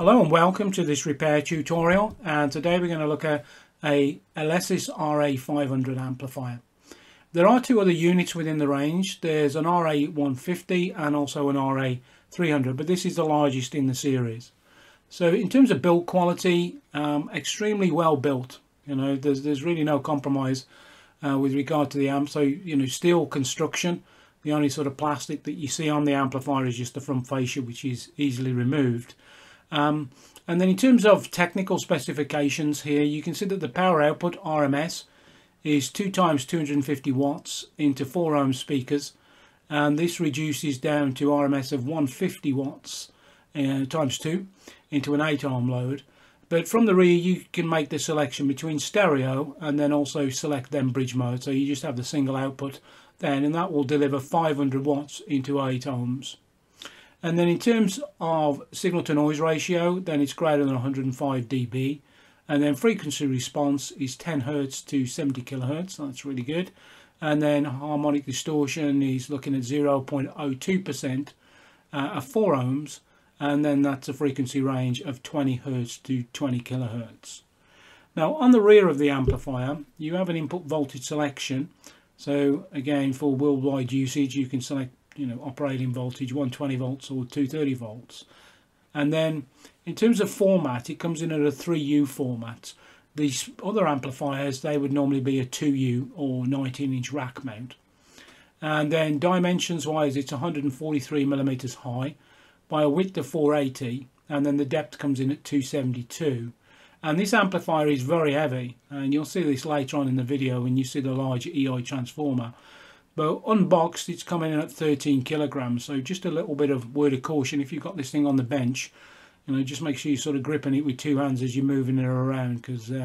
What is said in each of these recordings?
Hello and welcome to this repair tutorial, and today we're going to look at a Alesis RA500 amplifier. There are two other units within the range. There's an RA150 and also an RA300, but this is the largest in the series. So in terms of build quality, extremely well built. You know, there's really no compromise with regard to the amp. So, you know, steel construction. The only sort of plastic that you see on the amplifier is just the front fascia, which is easily removed. And then in terms of technical specifications here, you can see that the power output RMS is 2 × 250 watts into 4 ohm speakers, and this reduces down to RMS of 150 watts × 2 into an 8 ohm load. But from the rear you can make the selection between stereo and then also select then bridge mode, so you just have the single output then, and that will deliver 500 watts into 8 ohms. And then in terms of signal to noise ratio, then it's greater than 105 dB. And then frequency response is 10 Hz to 70 kHz. That's really good. And then harmonic distortion is looking at 0.02% at 4 ohms. And then that's a frequency range of 20 Hz to 20 kHz. Now on the rear of the amplifier, you have an input voltage selection. So again, for worldwide usage, you can select, you know, operating voltage 120 volts or 230 volts. And then in terms of format, it comes in at a 3U format. These other amplifiers, they would normally be a 2U or 19-inch rack mount. And then dimensions wise, it's 143 millimeters high by a width of 480, and then the depth comes in at 272. And this amplifier is very heavy, and you'll see this later on in the video when you see the large EI transformer. But unboxed, it's coming in at 13 kilograms. So just a little bit of word of caution: if you've got this thing on the bench, you know, just make sure you're sort of gripping it with two hands as you're moving it around, because you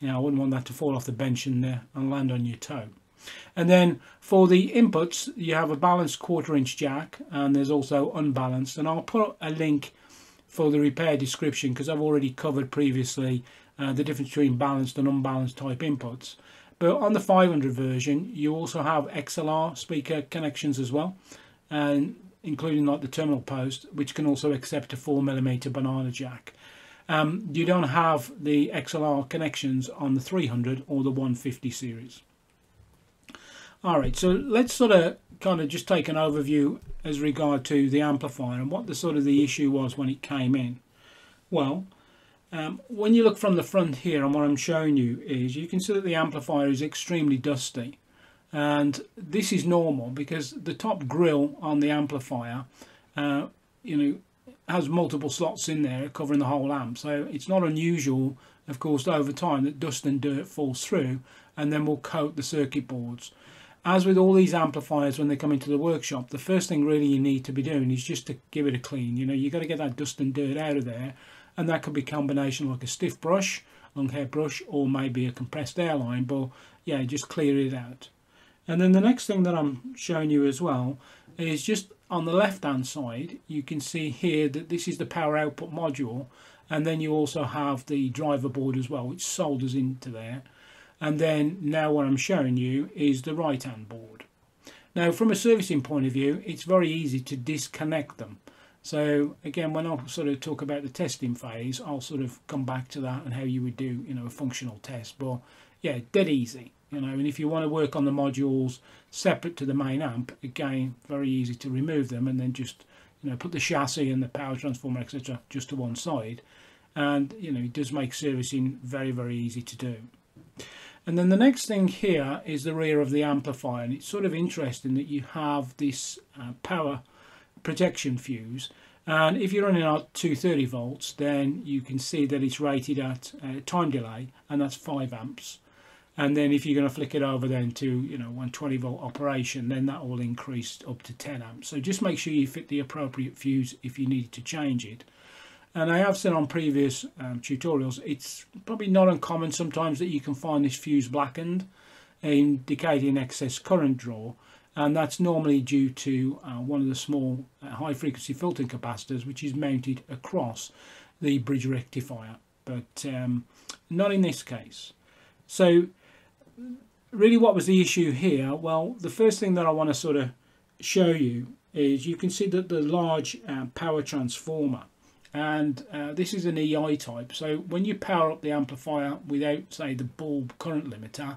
know, I wouldn't want that to fall off the bench and land on your toe. And then for the inputs, you have a balanced quarter-inch jack, and there's also unbalanced. And I'll put a link for the repair description, because I've already covered previously the difference between balanced and unbalanced type inputs. But on the 500 version, you also have XLR speaker connections as well, and including like the terminal post, which can also accept a 4mm banana jack. You don't have the XLR connections on the 300 or the 150 series. All right, so let's sort of kind of just take an overview as regard to the amplifier and what the sort of the issue was when it came in. Well, when you look from the front here, and what I'm showing you is, you can see that the amplifier is extremely dusty, and this is normal because the top grill on the amplifier, you know, has multiple slots in there covering the whole amp. So it's not unusual, of course, over time that dust and dirt falls through and then will coat the circuit boards. As with all these amplifiers, when they come into the workshop, the first thing really you need to be doing is just to give it a clean. You know, you've got to get that dust and dirt out of there. And that could be a combination like a stiff brush, long hair brush, or maybe a compressed air line. But yeah, just clear it out. And then the next thing that I'm showing you as well is just on the left hand side, you can see here that this is the power output module. And then you also have the driver board as well, which solders into there. And then now what I'm showing you is the right hand board. Now from a servicing point of view, it's very easy to disconnect them. So again, when I sort of talk about the testing phase, I'll sort of come back to that and how you would do, you know, a functional test. But yeah, dead easy, you know. And if you want to work on the modules separate to the main amp, again, very easy to remove them and then just, you know, put the chassis and the power transformer, etc., just to one side. And you know, it does make servicing very, very easy to do. And then the next thing here is the rear of the amplifier, and it's sort of interesting that you have this power protection fuse, and if you're running at 230 volts, then you can see that it's rated at time delay, and that's 5 amps. And then if you're going to flick it over then to, you know, 120 volt operation, then that will increase up to 10 amps. So just make sure you fit the appropriate fuse if you need to change it. And I have said on previous tutorials, it's probably not uncommon sometimes that you can find this fuse blackened, indicating excess current draw. And that's normally due to one of the small high-frequency filtering capacitors, which is mounted across the bridge rectifier, but not in this case. So really, what was the issue here? Well, the first thing that I want to sort of show you is you can see that the large power transformer and this is an EI type. So when you power up the amplifier without, say, the bulb current limiter,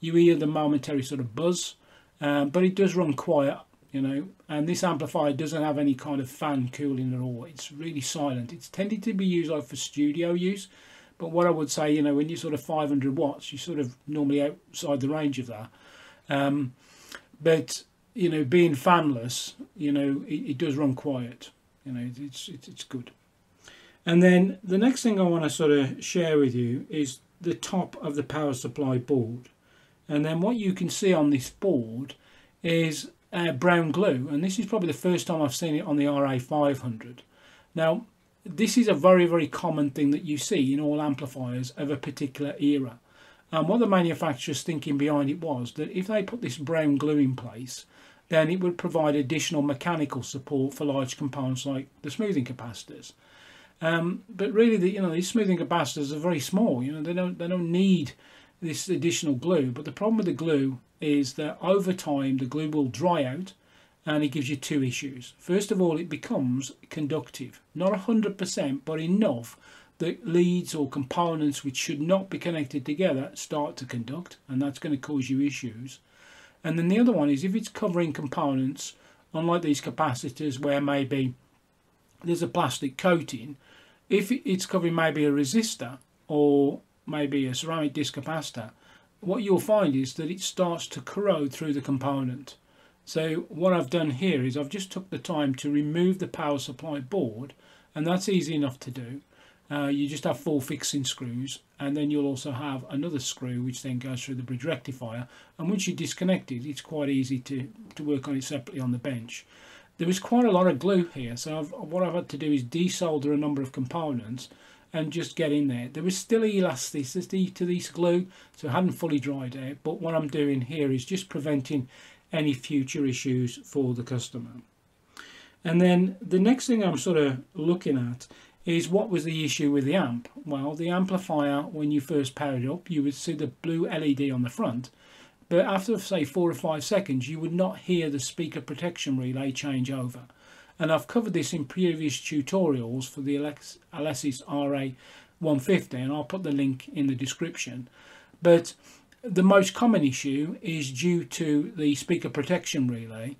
you hear the momentary sort of buzz, but it does run quiet, you know, and this amplifier doesn't have any kind of fan cooling at all. It's really silent. It's tended to be used like for studio use, but what I would say, you know, when you're sort of 500 watts, you're sort of normally outside the range of that. But, you know, being fanless, you know, it does run quiet. You know, it's good. And then the next thing I want to sort of share with you is the top of the power supply board. And then what you can see on this board is brown glue, and this is probably the first time I've seen it on the RA500. Now, this is a very, very common thing that you see in all amplifiers of a particular era. And what the manufacturer's thinking behind it was that if they put this brown glue in place, then it would provide additional mechanical support for large components like the smoothing capacitors. But really, you know, these smoothing capacitors are very small. You know, they don't need this additional glue. But the problem with the glue is that over time the glue will dry out, and it gives you two issues. First of all, it becomes conductive, not 100%, but enough that leads or components which should not be connected together start to conduct, and that's going to cause you issues. And then the other one is if it's covering components, unlike these capacitors where maybe there's a plastic coating, if it's covering maybe a resistor or maybe a ceramic disc capacitor, what you'll find is that it starts to corrode through the component. So what I've done here is I've just took the time to remove the power supply board, and that's easy enough to do. You just have four fixing screws, and then you'll also have another screw which then goes through the bridge rectifier, and once you disconnect it, it's quite easy to work on it separately on the bench. There was quite a lot of glue here, so what I've had to do is desolder a number of components and just get in there. There was still elasticity to this glue, so it hadn't fully dried out, but what I'm doing here is just preventing any future issues for the customer. And then the next thing I'm sort of looking at is what was the issue with the amp. Well, the amplifier, when you first powered it up, you would see the blue LED on the front, but after, say, 4 or 5 seconds, you would not hear the speaker protection relay change over. And I've covered this in previous tutorials for the Alesis RA150, and I'll put the link in the description. But the most common issue is due to the speaker protection relay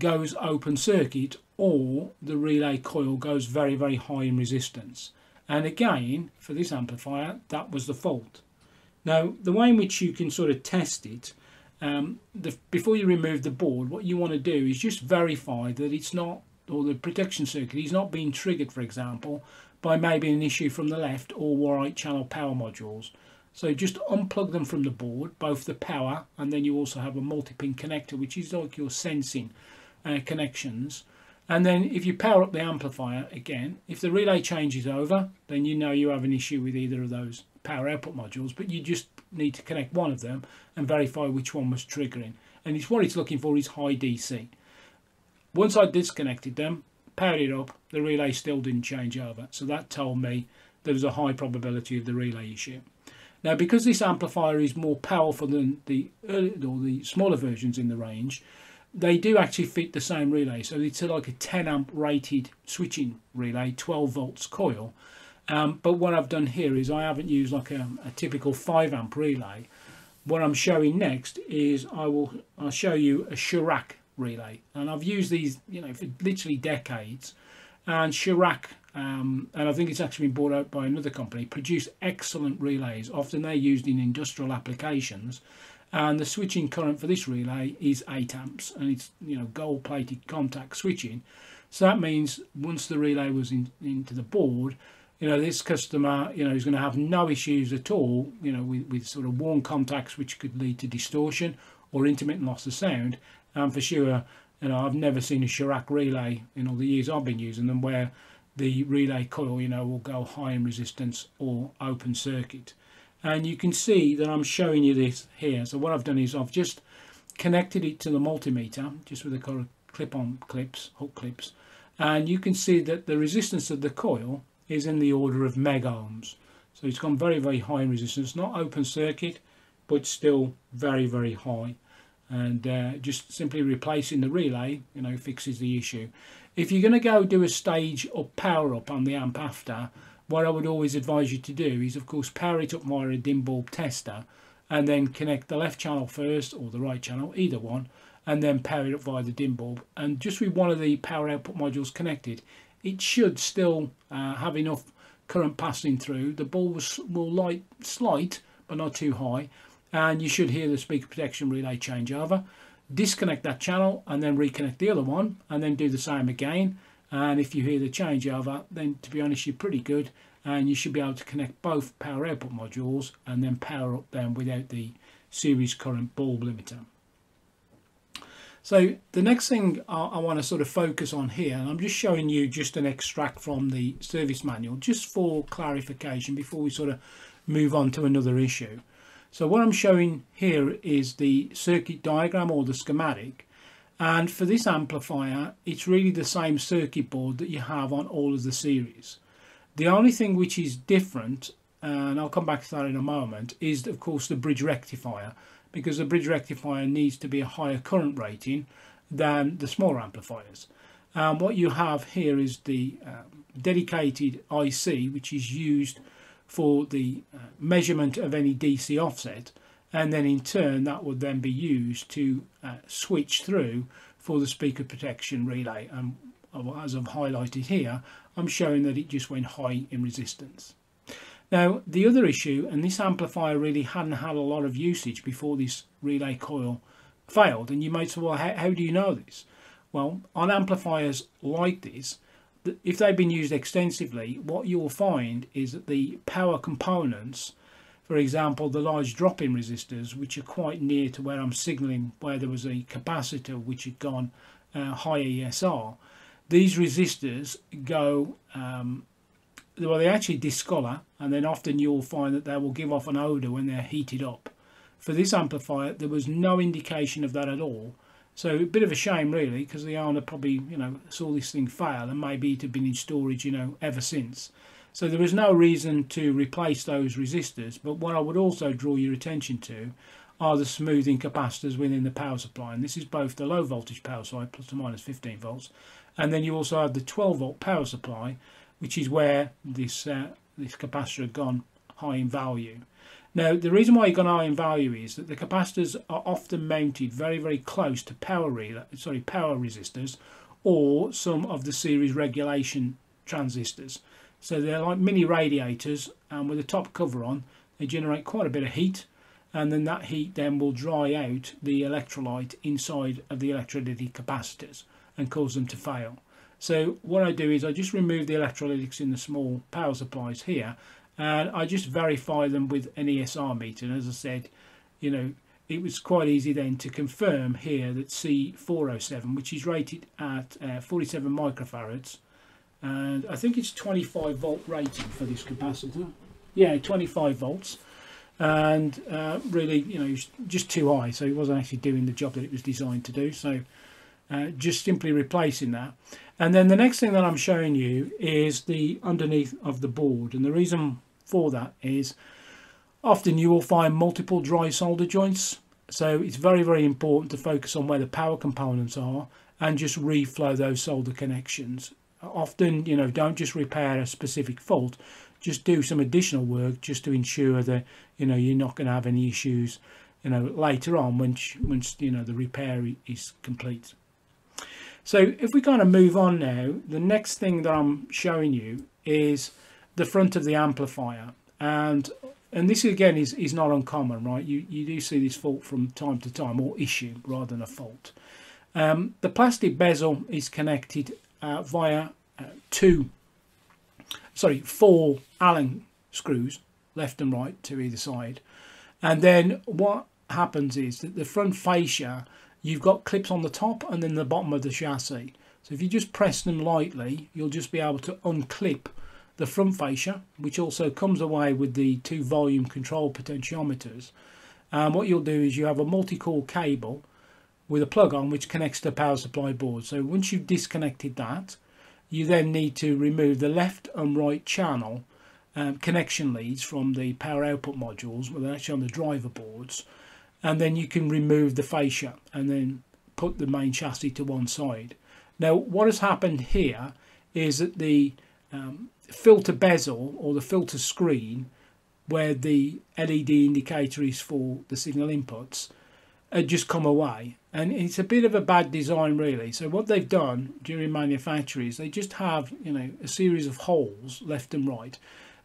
goes open circuit, or the relay coil goes very, very high in resistance. And again, for this amplifier, that was the fault. Now, the way in which you can sort of test it, before you remove the board, what you want to do is just verify that it's not, or the protection circuit is not being triggered, for example, by maybe an issue from the left or right channel power modules. So just unplug them from the board, both the power, and then you also have a multi-pin connector, which is like your sensing connections. And then if you power up the amplifier again, if the relay changes over, then you know you have an issue with either of those power output modules, but you just need to connect one of them and verify which one was triggering. And it's what it's looking for is high DC. Once I disconnected them, powered it up, the relay still didn't change over. So that told me there was a high probability of the relay issue. Now, because this amplifier is more powerful than the smaller versions in the range, they do actually fit the same relay. So it's like a 10 amp rated switching relay, 12 volts coil. But what I've done here is I haven't used like a typical 5 amp relay. What I'm showing next is I'll show you a Schrack relay, and I've used these, you know, for literally decades. And Schrack, and I think it's actually been bought out by another company, produce excellent relays. Often they're used in industrial applications, and the switching current for this relay is 8 amps, and it's, you know, gold plated contact switching. So that means once the relay was into the board, you know, this customer, you know, is going to have no issues at all, you know, with sort of worn contacts which could lead to distortion or intermittent loss of sound. And for sure, you know, I've never seen a Schrack relay in all the years I've been using them where the relay coil, you know, will go high in resistance or open circuit. And you can see that I'm showing you this here. So what I've done is I've just connected it to the multimeter just with a clip-on clips, hook clips, and you can see that the resistance of the coil is in the order of mega ohms. So it's gone very, very high in resistance, not open circuit, but still very, very high. And just simply replacing the relay, you know, fixes the issue. If you're going to go do a stage or power up on the amp after, what I would always advise you to do is, of course, power it up via a dim bulb tester and then connect the left channel first or the right channel, either one, and then power it up via the dim bulb. And just with one of the power output modules connected, it should still have enough current passing through. The bulb will light slight, but not too high, and you should hear the speaker protection relay change over. Disconnect that channel and then reconnect the other one, and then do the same again. And if you hear the change over, then to be honest, you're pretty good, and you should be able to connect both power output modules and then power up them without the series current bulb limiter. So the next thing I want to sort of focus on here, and I'm just showing you just an extract from the service manual just for clarification before we sort of move on to another issue. So what I'm showing here is the circuit diagram or the schematic, and for this amplifier it's really the same circuit board that you have on all of the series. The only thing which is different, and I'll come back to that in a moment, is of course the bridge rectifier, because the bridge rectifier needs to be a higher current rating than the smaller amplifiers. And what you have here is the dedicated IC, which is used for the measurement of any DC offset, and then in turn that would then be used to switch through for the speaker protection relay. And as I've highlighted here, I'm showing that it just went high in resistance. Now the other issue, and this amplifier really hadn't had a lot of usage before this relay coil failed, and you might say, well, how do you know this? Well, on amplifiers like this, if they've been used extensively, what you'll find is that the power components, for example the large drop in resistors, which are quite near to where I'm signaling, where there was a capacitor which had gone high ESR, these resistors go well, they actually discolor, and then often you'll find that they will give off an odour when they're heated up. For this amplifier, there was no indication of that at all. So a bit of a shame really, because the owner probably, you know, saw this thing fail, and maybe it had been in storage, you know, ever since. So there was no reason to replace those resistors. But what I would also draw your attention to are the smoothing capacitors within the power supply, and this is both the low voltage power supply plus or minus 15 volts, and then you also have the 12 volt power supply, which is where this capacitor had gone high in value. Now the reason why it gone high in value is that the capacitors are often mounted very, very close to power resistors, or some of the series regulation transistors. So they're like mini radiators, and with the top cover on, they generate quite a bit of heat, and then that heat then will dry out the electrolyte inside of the electrolytic capacitors and cause them to fail. So what I do is I just remove the electrolytics in the small power supplies here, and I just verify them with an ESR meter. And as I said, you know, it was quite easy then to confirm here that C407, which is rated at 47 microfarads, and I think it's 25 volt rating for this capacitor. Yeah, 25 volts, and really, you know, just too high, so it wasn't actually doing the job that it was designed to do. So just simply replacing that. And then the next thing that I'm showing you is the underneath of the board, and the reason for that is often you will find multiple dry solder joints, so it's very, very important to focus on where the power components are and just reflow those solder connections. Often, you know, don't just repair a specific fault, just do some additional work just to ensure that, you know, you're not going to have any issues, you know, later on once you know the repair is complete. So if we kind of move on now, the next thing that I'm showing you is the front of the amplifier, and this again is not uncommon, right? You do see this fault from time to time, or issue rather than a fault. The plastic bezel is connected via four Allen screws, left and right to either side, and then what happens is that the front fascia, you've got clips on the top and then the bottom of the chassis. So if you just press them lightly, you'll just be able to unclip the front fascia, which also comes away with the two volume control potentiometers. And what you'll do is you have a multi-core cable with a plug on which connects to the power supply board. So once you've disconnected that, you then need to remove the left and right channel connection leads from the power output modules, well, they're actually on the driver boards. And then you can remove the fascia and then put the main chassis to one side. Now what has happened here is that the filter bezel or the filter screen where the LED indicator is for the signal inputs had just come away, and it's a bit of a bad design really. So what they've done during manufacturing is they just have, you know, a series of holes left and right,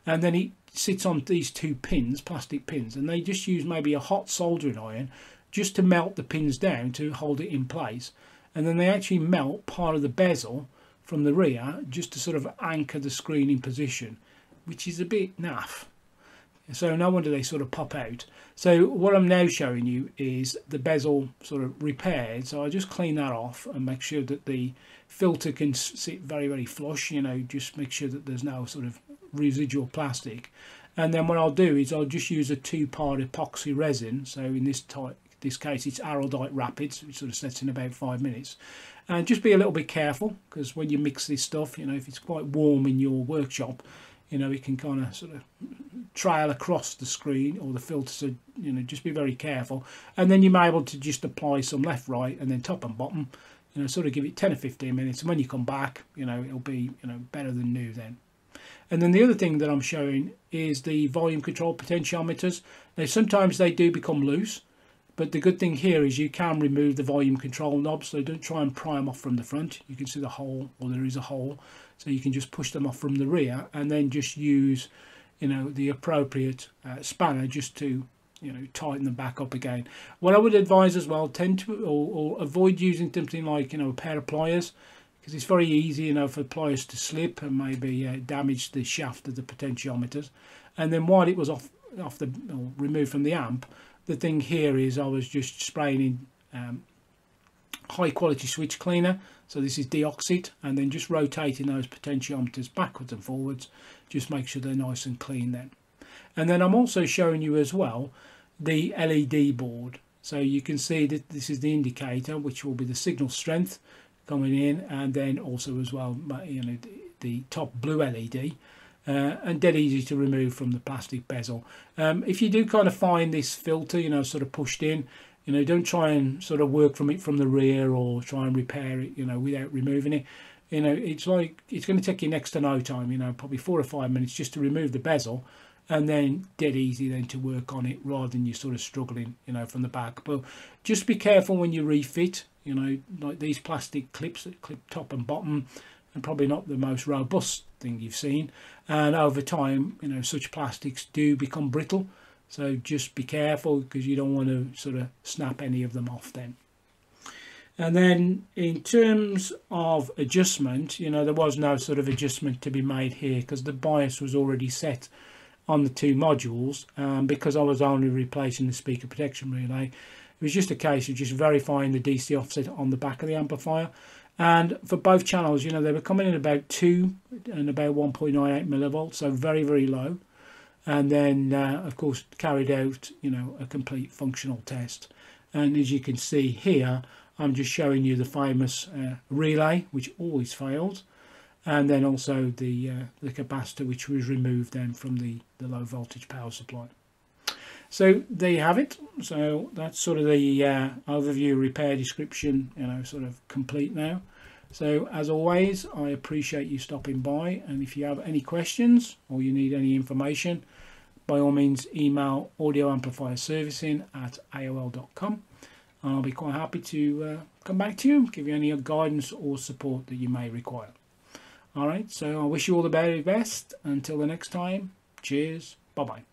and then it sits on these two pins, plastic pins, and they just use maybe a hot soldering iron just to melt the pins down to hold it in place, and then they actually melt part of the bezel from the rear just to sort of anchor the screen in position, which is a bit naff. So no wonder they sort of pop out. So what I'm now showing you is the bezel sort of repaired. So I just clean that off and make sure that the filter can sit very, very flush, you know, just make sure that there's no sort of residual plastic. And then what I'll do is I'll just use a two-part epoxy resin. So in this case it's Araldite Rapids, which sort of sets in about 5 minutes. And just be a little bit careful, because when you mix this stuff, you know, if it's quite warm in your workshop, you know, it can kind of sort of trail across the screen or the filter, so, you know, just be very careful. And then you may be able to just apply some left, right, and then top and bottom, you know, sort of give it 10 or 15 minutes, and when you come back, you know, it'll be, you know, better than new then. And then the other thing that I'm showing is the volume control potentiometers. Now sometimes they do become loose, but the good thing here is you can remove the volume control knobs, so don't try and pry them off from the front. You can see the hole, or there is a hole, so you can just push them off from the rear and then just use, you know, the appropriate spanner just to, you know, tighten them back up again. What I would advise as well, tend to or avoid using something like, you know, a pair of pliers, because it's very easy, you know, for pliers to slip and maybe damage the shaft of the potentiometers. And then while it was removed from the amp, the thing here is I was just spraying in high quality switch cleaner, so this is deoxit, and then just rotating those potentiometers backwards and forwards, just make sure they're nice and clean then. And then I'm also showing you as well the LED board, so you can see that this is the indicator, which will be the signal strength coming in, and then also as well, you know, the top blue LED. And dead easy to remove from the plastic bezel. If you do kind of find this filter, you know, sort of pushed in, you know, don't try and sort of work from it from the rear or try and repair it, you know, without removing it. You know, it's like, it's going to take you next to no time, you know, probably 4 or 5 minutes just to remove the bezel, and then dead easy then to work on it, rather than you sort of struggling, you know, from the back. But just be careful when you refit, you know, like these plastic clips that clip top and bottom, and probably not the most robust thing you've seen, and over time, you know, such plastics do become brittle, so just be careful, because you don't want to sort of snap any of them off then. And then in terms of adjustment, you know, there was no sort of adjustment to be made here, because the bias was already set on the two modules, and because I was only replacing the speaker protection relay, it was just a case of just verifying the DC offset on the back of the amplifier. And for both channels, you know, they were coming in about 2 and about 1.98 millivolts, so very, very low. And then, of course, carried out, you know, a complete functional test. And as you can see here, I'm just showing you the famous relay, which always failed. And then also the capacitor, which was removed then from the low voltage power supply. So there you have it. So that's sort of the overview repair description, you know, sort of complete now. So as always, I appreciate you stopping by, and if you have any questions or you need any information, by all means email audioamplifierservicing@aol.com, and I'll be quite happy to come back to you, give you any guidance or support that you may require. All right, so I wish you all the very best. Until the next time, cheers, bye bye.